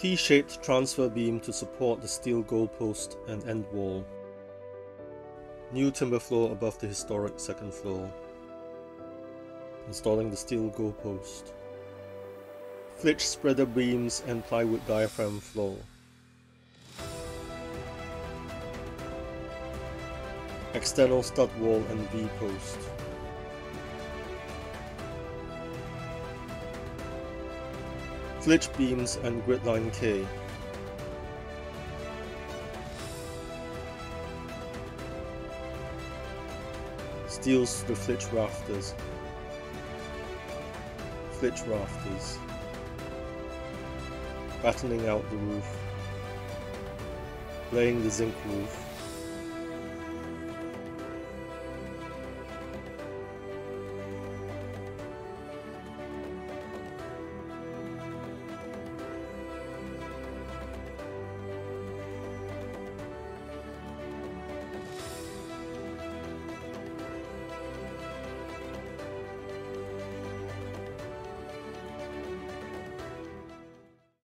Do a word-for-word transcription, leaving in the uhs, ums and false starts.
T-shaped transfer beam to support the steel goalpost and end wall. New timber floor above the historic second floor. Installing the steel goalpost. Flitch spreader beams and plywood diaphragm floor. External stud wall and V-post. Flitch beams and gridline K. Steels to the flitch rafters. Flitch rafters. Battening out the roof. Laying the zinc roof.